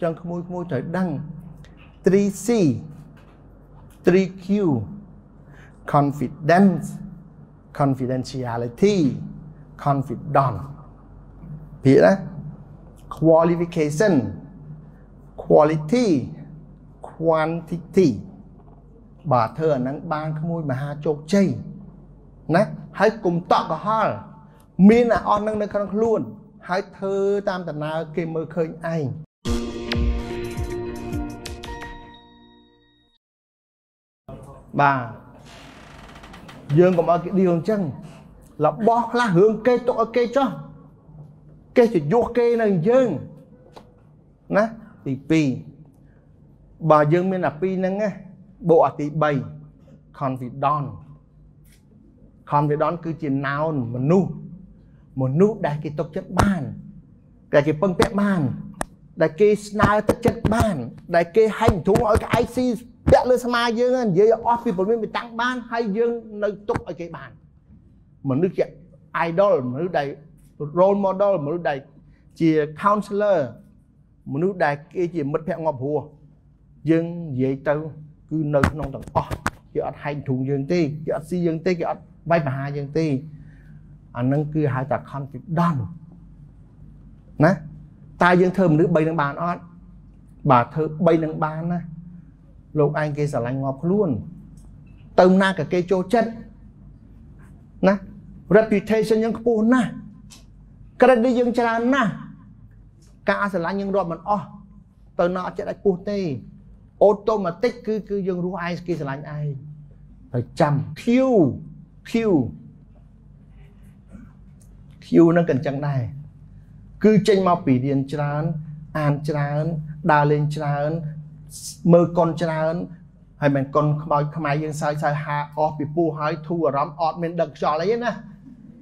Chẳng có mùi mùi trời đăng 3C 3Q Confidence Confidentiality Confidant Biết đó Qualification Quality Quantity Bà thơ nắng ban cái mùi mà hà chốc chây Nắc hãy cùng tọa có hò Mình là ổn nâng nâng khăn luôn Hãy thơ tam tàn nào kê mơ khơi anh bà dương còn ở cái điều chân là bó lá hướng kê tụ kê cho kê chỉ vô kê nâng dương nè thì pi bà dương mới là pi nâng á bộ ở tí bày confidant cứ chỉ noun một nu đại cái tộc chất bàn đại cái phân phép bàn đại cái snai tộc chất bàn đại cái hành thú ở cái IC đã lên xem ai dương dễ off people mình bị tăng ban hay dương nơi túc ở cái bàn mình nước chạy idol mình nước đầy role model mình nước đầy chỉ counselor mình nước đầy cái chỉ mất phép ngọc hùa dương dễ tao cứ nơi nông tận off chỉ ở hành thùng dương ti chỉ ở si dương ti chỉ ở vai bà dương ti anh nâng cứ hai ta confident nè ta dương thơm nước bay nâng bàn on bà thơ bay nâng bàn á lúc anh kia sẽ lành ngọt luôn tâm na cả cây chô chất nè reputation những cô nè credit những chán nè cả sẽ lành những đoạn mình o tờ nọ chạy lại cô tê automatic cứ dương rú ai kia sẽ lành ai phải chăm Q nó cần chẳng này cứ chênh mau bị điền chán an chán đa lên chán mơ con chả ơn hay mình con không ai dân sai hạ ọt bị bù hỏi thua rõm ọt mình đừng cho lấy nè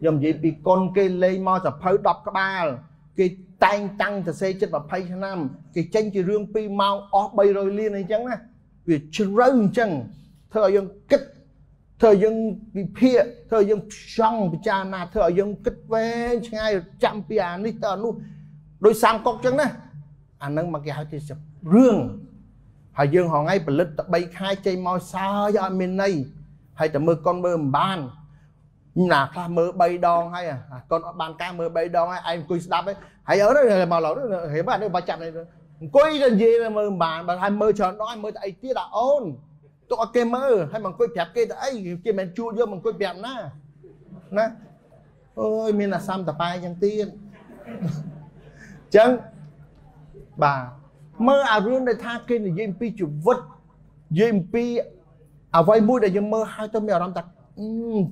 dùm gì bị con cái lê mò sẽ phơi đọc các ba cái tay tăng sẽ xây chất và phây năm cái chanh chỉ rương pi mau ọt bay rồi liên này chẳng nè vì rơi chẳng thời dân kích thời dân bị phia thời dân xong bị cha nà thời dân kích về ngay chạm pian đi tờ luôn đôi sang cọc chẳng nè anh nâng mà cái hai thì sập rương Hải dương họ ngay bật lít bay khai chơi môi xa cho mình này hay là mơ con mơ bàn là pha mơ bay đòn hay à con bàn ca mơ bay đòn hay anh cùi đáp ấy hãy ở đây là màu lẩu đó hiểu bạn đây bà chặt này cùi là gì là mơ bàn mà hai mơ chờ nói mơ tại tía là ôn tôi có kê mơ hay bằng cùi đẹp kê ấy kê mình chua vô bằng cùi đẹp na nè ôi mình là xăm tập ai chẳng tiên chẳng bà mơ à rương này tha kia là dìm pi chụp vứt dìm pi à vay mũi để dìm mơ hai tấm mèo làm tạc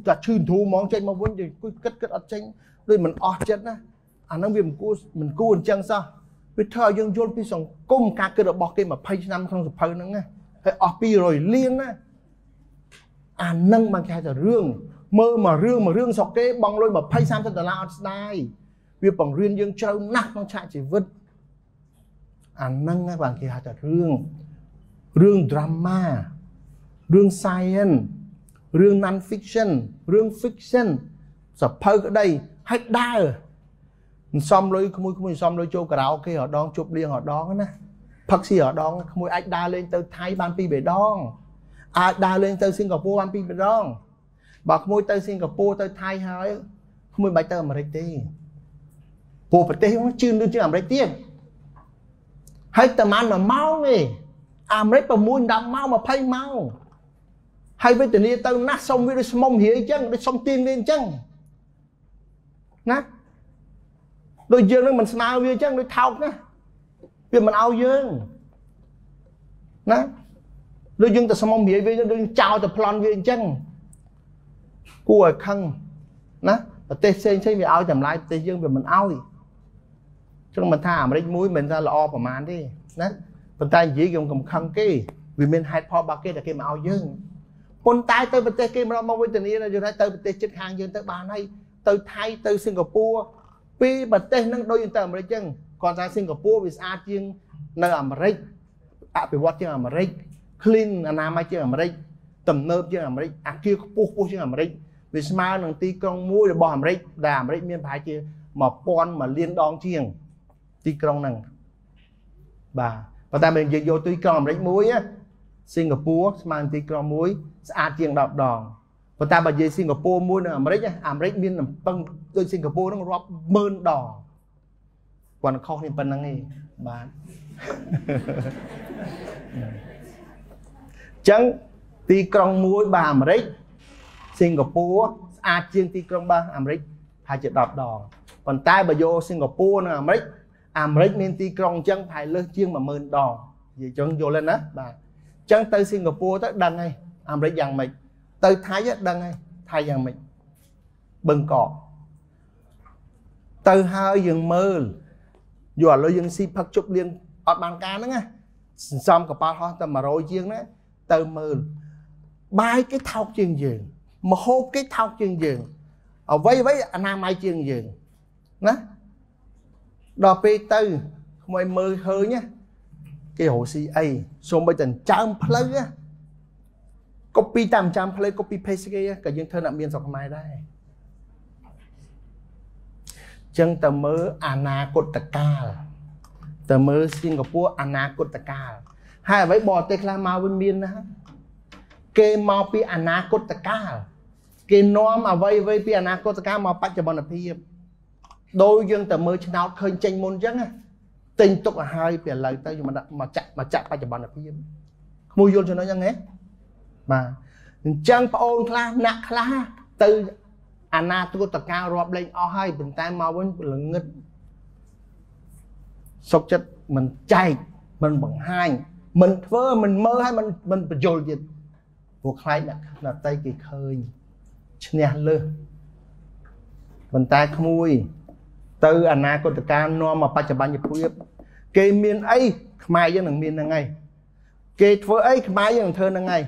tạc chừng thú món chanh mà vẫn cứ cất cất ớt chanh rồi mình ọt chết á à nó vì mình cua hình chân sao vì thơ dân dôn pi xong cung ca cơ đợt bọc kia mà pay năm không sụp hơi nữa nghe hay ọt pi rồi liên á à nâng bằng cái là rương mơ mà rương sọc kê bằng lôi mà pay xăm thật là ọt đai vì bằng riêng dân trâu nắc nó chạy chỉ vứt anh nâng các bạn kia hạt rương drama rương science rương non fiction rương fiction sập phơi ở đây hết đa xong rồi không xong rồi cho karaoke họ đón chụp liên họ đón nè phật sĩ họ đón không ai đa lên tới Thái ban pi bể đón ai đa lên tới Singapore ban pi bể đón bà không tới Singapore tới Thái hay không ai bay tới Mỹ đi bộ phải tới không chưa chưa làm đấy tiếp hay tầm ăn mà mau nè à mấy bà muốn đam mau mà phay mau hay với tình yêu tao nát xong với đôi mông hiền chân đôi xong tim lên chân nát đôi dương nó mình sao với chân đôi thao nè vì mình ao dương nát đôi dương tao xong mông hiền với đôi chào tao plon với chân cua ở khăn nát và tê sen xây vì ao chậm lại tê dương vì mình ao chúng mình tha mà mũi mình ra là o và màn đi nè phần tay dễ dùng cầm khăn kì vì mình hai pho ba kia là kia mà ao dương phần tay tới bên tay kia mà mong với tình yêu là giờ này tới bên tay chết hàng giờ tới bàn này tới Thái tới Singapore pi bên tay nâng đôi tay mà chân còn ra Singapore với a chiên nơi America à bị vót chiên America clean anamai chiên America tầm nơm chiên America à kia pu chiên America vì smile nâng ti con mũi là bò America là America miền Thái chiên mà pon mà liên đong chiên tí trong năng បាទ ប៉ុន្តែ បើ យើង យក ទុយ ក្រម អាមេរិក មួយ ណា Singapore ស្មើ ទុយ ក្រម មួយ ស្អាត ជាង 10 ដង ប៉ុន្តែ បើ និយាយ Singapore មួយ នៅ អាមេរិក អាមេរិក មាន លំពឹង ដូច Singapore នឹង រាប់ 10000 ដង គាត់ ខុស គ្នា ប៉ុណ្ណឹង ឯង បាទ ចឹង ទី ក្រុង មួយ បាទ អាមេរិក Singapore ស្អាត ជាង ទី ក្រុង បាទ អាមេរិក ប្រហែល ជា 10 ដង ប៉ុន្តែ បើ យក Singapore និង អាមេរិក អាមេរិក មាន ទី ក្រុង ចឹង ប្រហែល លើស ជាង 10000 ដង និយាយ ចឹង យល់ ទេ ណា បាទ ចឹង ទៅ Singapore ទៅ ដឹង ហើយ អាមេរិក យ៉ាង ម៉េច ទៅ ថៃ ដឹង ហើយ ថៃ យ៉ាង ម៉េច បឹងកក ទៅ ហើយ យើង មើល យក ឥឡូវ យើង ស៊ី ផឹក ជប់ លៀង អត់ បាន ការ ហ្នឹង ណា សន្សំ កប៉ាល់ ហោះ តែ 100 ជាង ណា ទៅ មើល បាយ គេ ថោក ជាង យើង មហូប គេ ថោក ជាង យើង អ្វី អនាម័យ ជាង យើង ណា ដល់ ពេល ទៅ ក្មួយ មើល ហឺញ ណា គេ រោ ស៊ី អី សូម្បី តែ ចាំ ផ្លូវ ណា copy តាម ចាំ ផ្លូវ copy paste គេ ក៏ យើង ធ្វើ អ្នក មាន ស្រុក ខ្មែរ ដែរ ចឹង តើ មើល អនាគតកាល តើ មើល Singapore អនាគតកាល ហើយ អ្វី បរ ទេស ខ្លះ មក វិញ មាន ណា គេ មក ពី អនាគតកាល គេ នាំ អ្វី ពី អនាគតកាល មក បច្ចុប្បន្ន ភាព ដោយ យើង តែ មើល ឆ្នោត ឃើញ ចេញ មុន ចឹង ណា ទិញ ទុក ឲ្យ ហើយ ពី ឥឡូវ ទៅ យើង មក ចាក់ បច្ចុប្បន្ន ភាព ក្មួយ យល់ ចំណុច ហ្នឹង ហ៎ បាទ អញ្ចឹង ប្អូន ខ្លះ អ្នក ខ្លះ ទៅ អនាគតកាល រាប់ លេង អស់ ហើយ ប៉ុន្តែ មក វិញ ល្ងឹត សុខ ចិត្ត មិន ចែក មិន បង្ហាញ មិន ធ្វើ មិន មើល ហើយ មិន បញ្យល់ ទៀត ព្រោះ ខ្លាច អ្នក ដតី គេ ឃើញ ឈ្នះ លើស ប៉ុន្តែ ក្មួយ ទៅ អនាគតកាល នាំ មក បច្ចុប្បន្ន ភាព គេ មាន អី ខ្មែរ យើង នឹង មាន ហ្នឹង ហើយ គេ ធ្វើ អី ខ្មែរ យើង នឹង ធ្វើ ហ្នឹង ហើយ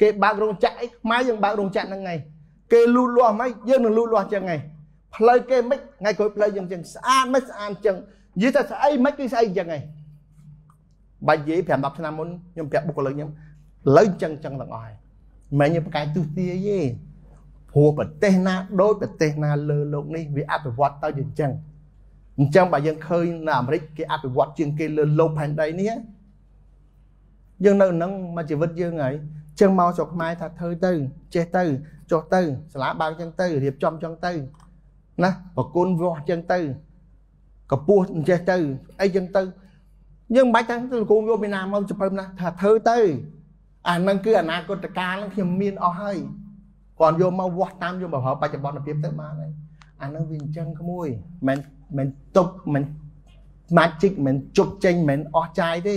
គេ បើក រោងចក្រ អី ខ្មែរ យើង បើក រោងចក្រ ហ្នឹង ហើយ គេ លូត លាស់ ហ្មង យើង នឹង លូត លាស់ ចឹង ហើយ ផ្លូវ គេ មិន ថ្ងៃ ក្រោយ ផ្លូវ យើង ចឹង ស្អាត មិន ស្អាត ចឹង និយាយ ថា ស្អី មិន គឺ ស្អី ចឹង ហើយ បាច់ និយាយ 5 10 ឆ្នាំ មុន ខ្ញុំ ប្រាប់ បុគ្គល ខ្ញុំ លើ ចឹង ចឹង ទាំង អស់ ហើយ មិន ខ្ញុំ ប្រកែក ទុស្ទាយ ទេ ព្រោះ ប្រទេស ណា ដូច ប្រទេស ណា លើ លោក នេះ វា អភិវឌ្ឍ ទៅ ជា ចឹង អញ្ចឹង បើ យើង ឃើញ នៅ អាមេរិក គេ អភិវឌ្ឍ ជាង គេ លើ លោក ផែន ដី នេះ យើង នៅ នឹង មក ជីវិត យើង ហើយ ចឹង មក ស្រុក ខ្មែរ ថា ធ្វើ ទៅ ចេះ ទៅ ចុះ ទៅ សាលា បើក ចឹង ទៅ រៀប ចំ ចឹង ទៅ ណា ប្រ គុណ វោះ ចឹង ទៅ កពស់ ចេះ ទៅ អី ចឹង ទៅ យើង មិន បាច់ ថា គុំ យក ពី ណា មក ចព្រឹម ណា ថា ធ្វើ ទៅ អា នឹង គឺ អនាគតកាល នឹង ខ្ញុំ មាន អស់ ហើយ còn vô mau quá tam vô bảo họ ba chấm bón là kiếm tới mà này anh nói viên chân có mùi mình tục mình magic mình chụp tranh mình o chai đi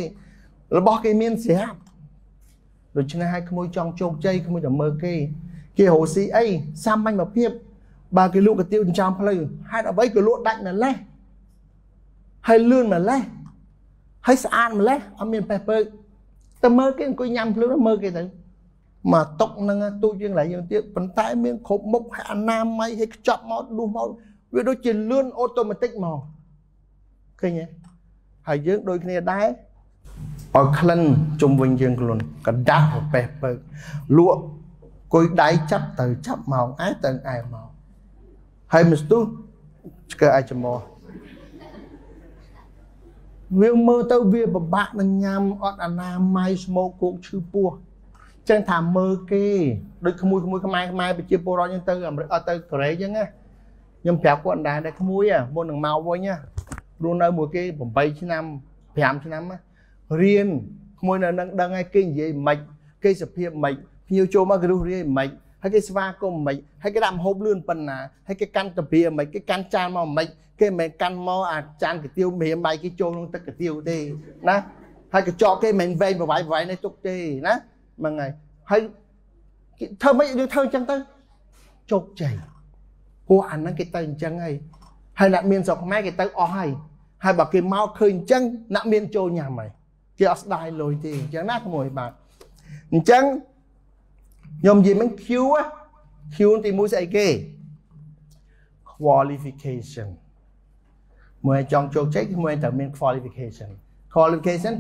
nó bỏ cái miếng xé rồi cho nên hai cái môi trong chụp chay không bao giờ mơ kia hồ sĩ ấy sam anh mà kiếm ba cái lũ cái tiêu trăm play hai đã bấy cái lỗ đạnh là lé hay lươn mà lé hay san mà lé anh miền pepper ta mơ cái coi nhầm lưỡi nó mơ cái đấy mà tóc nâng tu chuyên lại dương tiết vấn tay miếng khổ mốc hạ nam may hay chọc máu đu máu vì đôi chỉ lươn automatic màu cái nhé hãy dưỡng đôi kia đáy ở khăn chung vinh dương luôn cả đá của bẹp bẹp lụa coi đáy chắp từ chắp màu ái từ ai màu hay mình tu cái ai chấm mò việc mơ tao việc bà bạn đang nhằm ọt à nam may smoke cũng chưa bua chẳng thà mơ kì đôi khmui mai bị chia bồ rồi nhưng tư làm tư kể chứ nghe nhưng phèo của anh đại đây khmui à môn đường màu vui nhá luôn nơi mùa kia bẩm bay chín năm phèm chín năm á riêng khmui là đang ai kinh gì mạch cây sập hiệp mạch nhiều chỗ mà cứ riêng mạch hay cái sva của mạch hay cái đạm hộp lươn phần à hay cái căn tập bìa mạch cái căn chan màu mạch cái mày căn mò à chan cái tiêu mềm bay cái chỗ luôn tất cái tiêu đi nè hay cái cho cái mền ven và vải này tục đi nè mà ngày hay thơ mấy đứa thơ chân tới chột chảy cô ăn nó cái tay chân hay hay nạn miên dọc máy cái tay ó hay hay bà cái mau khơi chân nạn miên trôi nhà mày kia đài lồi thì chẳng nát ngồi bà chân nhom gì mình cứu á cứu thì mũi dạy kê qualification mười trong chột chảy mười tờ miên qualification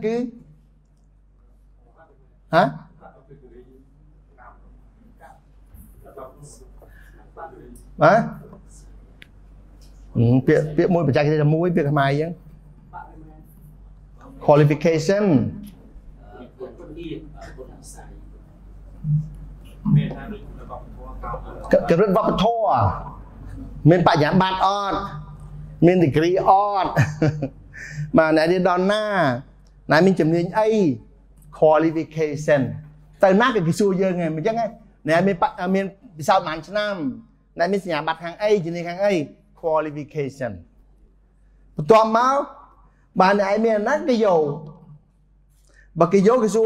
cứ hả á, việc môi phải chạy cái là môi việc mày chứ, qualification กระ rất วัตถุทั่วมีปัญญาบัตรอดมี degree อดมาไหนเรียนดอนหน้าไหนมีจำเนียน qualification แต่มากกับกิซูเยอะไงมันยังไงไหนมีสาวหมันชั้นนำไหนมีสัญญาบัตรทาง A จำเนียนทาง A qualification ตัวมาบ้านไหนมีนักกิโยบักกิโยกิซู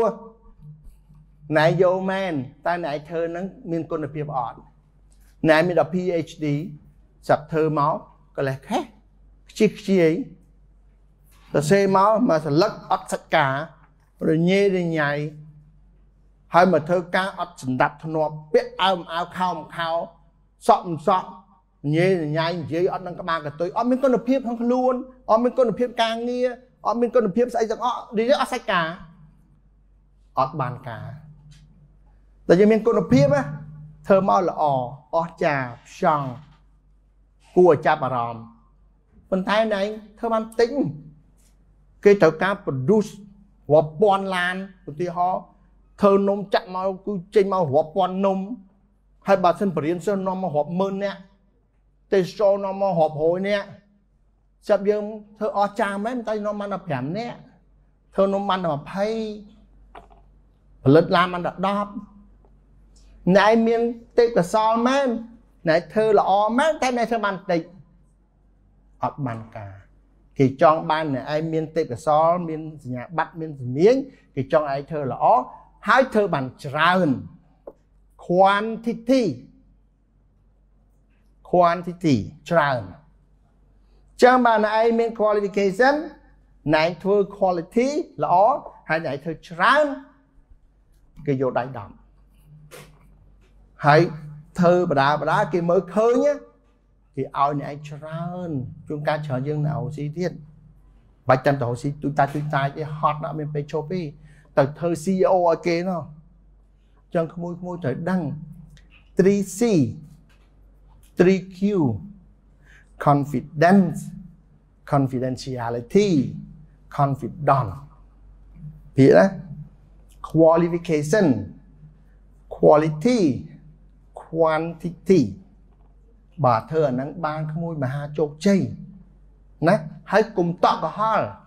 Nãy vô men, ta nãy thơ nâng mình con được phép ọt. Nãy mình đọc PhD, sập thơ máu, có lẽ khác. Chị khi ấy, ta xê máu mà sẽ lất ọt sạch cả, rồi nhê đi nhảy. Hay mà thơ cá ọt sẵn đạp thơ nộp, biết ao khao, sọm, nhê đi nhảy, dưới ọt nâng các bạn cả tôi. Ọt mình con được phép không luôn, ọt mình con được phép càng nghe, ọt mình con được phép sẽ ọt, đi rất ọt sạch cả. Ọt bàn cả. Tại vì mình có nộp hiếp á, thơ mau là ọ chà, xong, cua chà bà ròm. Mình thấy này, thơ mang tính. Cái thơ cá produce, hộp bọn lan, thơ nông chạm mau, chênh mau hộp bọn nông. Hay bà thân bà riêng sơ nông mà hộp mơn nè, tê sô nông mà hộp hồi nè. Sắp dương thơ ọ chà mấy, mình thấy nông mang là phẻm nè. Thơ nông mang là phay, lật làm ăn đọc đọc. Nãy miên tiếp là sao mến, nãy thơ là o mến, thế này thơ bàn tịch. Ở bàn cả. Thì trong bàn này ai miên tiếp là sao, miên nhà bắt, miên miếng. Thì trong ai thơ là o, hai thơ bàn tràn. Quantity, tràn. Trong bàn này ai miên qualification, nãy thơ quality là o, hay nãy thơ tràn. Cái vô đánh đậm. Hãy thơ bà đá kia mới khơi nhé. Thì ôi này trơn. Chúng ta trở dương là hồ sĩ thiết. Bạch tâm tổ hồ sĩ tụi ta cái hot đó mình phải chụp đi. Tờ thơ CEO ở kia nó. Chân môi trời đăng 3C 3Q Confidence Confidentiality Confidant Biết đó. Qualification Quality Quantity Bà thơ nắng ban khám môi mà hà chốc chây. Hãy cùng tọa có hò.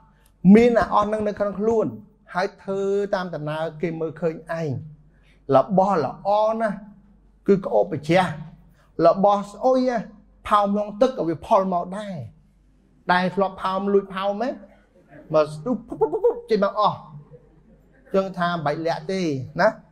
Mình là ổn nâng nâng khăn luôn. Hãy thơ tam tầm nào kì mơ khơi anh. Là bò là ổn á. Cứ có ốp ở chá. Là bò ôi á. Phao mong tức ở vì phò màu đai. Đai lọ phao lùi phao mấy. Mà chê mà ổn. Chân thà bạch lẹ tê. Ná